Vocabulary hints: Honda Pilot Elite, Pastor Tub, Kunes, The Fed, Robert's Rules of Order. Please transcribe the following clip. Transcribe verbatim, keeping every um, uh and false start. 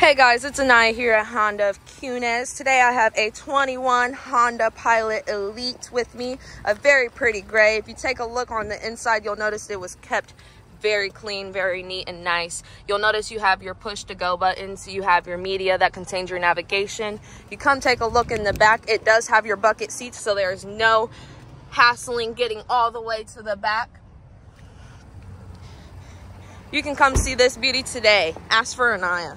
Hey guys, it's Anaya here at Honda of Kunes. Today I have a twenty-one Honda Pilot Elite with me, a very pretty gray. If you take a look on the inside, you'll notice it was kept very clean, very neat and nice. You'll notice you have your push to go buttons, you have your media that contains your navigation. You come take a look in the back, it does have your bucket seats, so there's no hassling getting all the way to the back. You can come see this beauty today. Ask for Anaya.